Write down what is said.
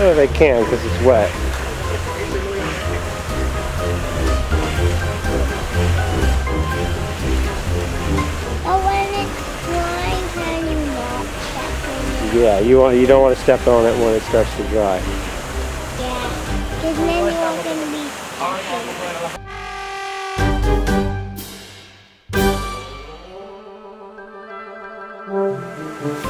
No, they can because it's wet. Oh, when it's dry, then you won't step on it. Yeah, you don't want to step on it when it starts to dry. Yeah, because then you're all going to be stuck.